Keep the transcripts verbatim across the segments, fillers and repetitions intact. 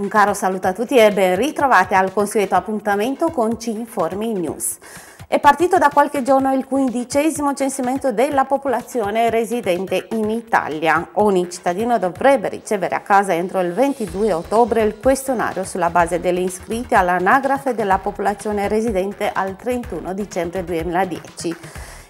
Un caro saluto a tutti e ben ritrovati al consueto appuntamento con Cinformi News. È partito da qualche giorno il quindicesimo censimento della popolazione residente in Italia. Ogni cittadino dovrebbe ricevere a casa entro il ventidue ottobre il questionario sulla base delle iscritte all'anagrafe della popolazione residente al trentuno dicembre duemiladieci.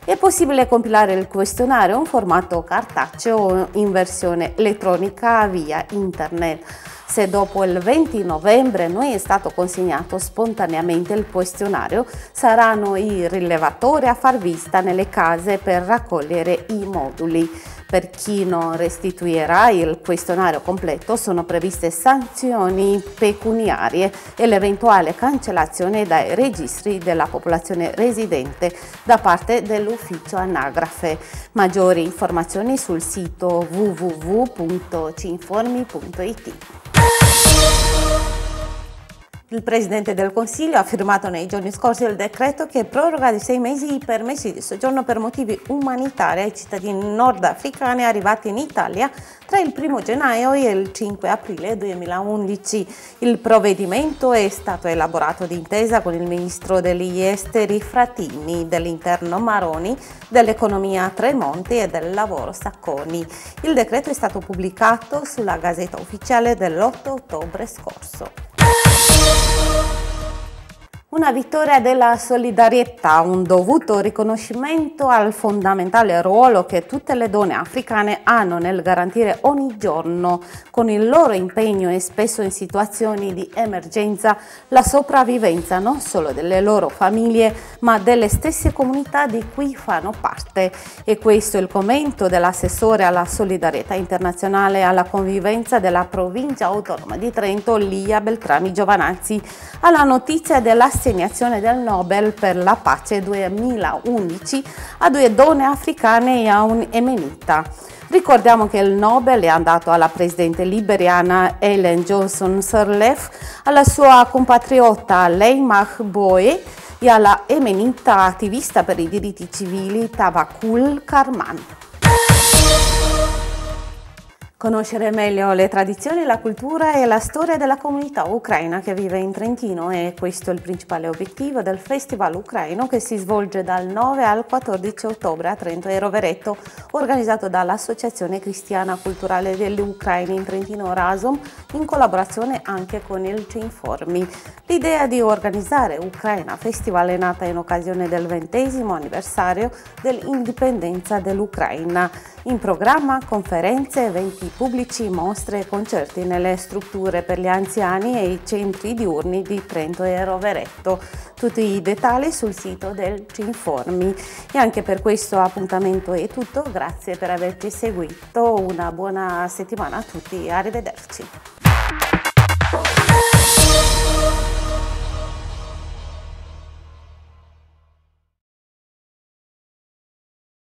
È possibile compilare il questionario in formato cartaceo o in versione elettronica via internet. Se dopo il venti novembre non è stato consegnato spontaneamente il questionario, saranno i rilevatori a far visita nelle case per raccogliere i moduli. Per chi non restituirà il questionario completo sono previste sanzioni pecuniarie e l'eventuale cancellazione dai registri della popolazione residente da parte dell'ufficio anagrafe. Maggiori informazioni sul sito w w w punto cinformi punto i t. Il Presidente del Consiglio ha firmato nei giorni scorsi il decreto che proroga di sei mesi i permessi di soggiorno per motivi umanitari ai cittadini nordafricani arrivati in Italia tra il primo gennaio e il cinque aprile duemilaundici. Il provvedimento è stato elaborato d'intesa con il Ministro degli Esteri Frattini, dell'Interno Maroni, dell'Economia Tremonti e del Lavoro Sacconi. Il decreto è stato pubblicato sulla Gazzetta Ufficiale dell'otto ottobre scorso. Una vittoria della solidarietà, un dovuto riconoscimento al fondamentale ruolo che tutte le donne africane hanno nel garantire ogni giorno, con il loro impegno e spesso in situazioni di emergenza, la sopravvivenza non solo delle loro famiglie ma delle stesse comunità di cui fanno parte. E questo è il commento dell'assessore alla solidarietà internazionale e alla convivenza della Provincia autonoma di Trento, Lia Beltrami-Giovanazzi, alla notizia della l'assegnazione del Nobel per la pace duemilaundici a due donne africane e a un emenita. Ricordiamo che il Nobel è andato alla presidente liberiana Ellen Johnson Sirleaf, alla sua compatriota Leymah Gbowee e alla emenita attivista per i diritti civili Tawakkol Karman. Conoscere meglio le tradizioni, la cultura e la storia della comunità ucraina che vive in Trentino è questo il principale obiettivo del Festival Ucraino che si svolge dal nove al quattordici ottobre a Trento e Rovereto, organizzato dall'Associazione Cristiana Culturale degli Ucraini in Trentino Rasom in collaborazione anche con il Cinformi. L'idea di organizzare Ucraina Festival è nata in occasione del ventesimo anniversario dell'indipendenza dell'Ucraina. In programma conferenze, eventi pubblici, mostre e concerti nelle strutture per gli anziani e i centri diurni di Trento e Rovereto. Tutti i dettagli sul sito del Cinformi. E anche per questo appuntamento è tutto, grazie per averci seguito, una buona settimana a tutti, arrivederci.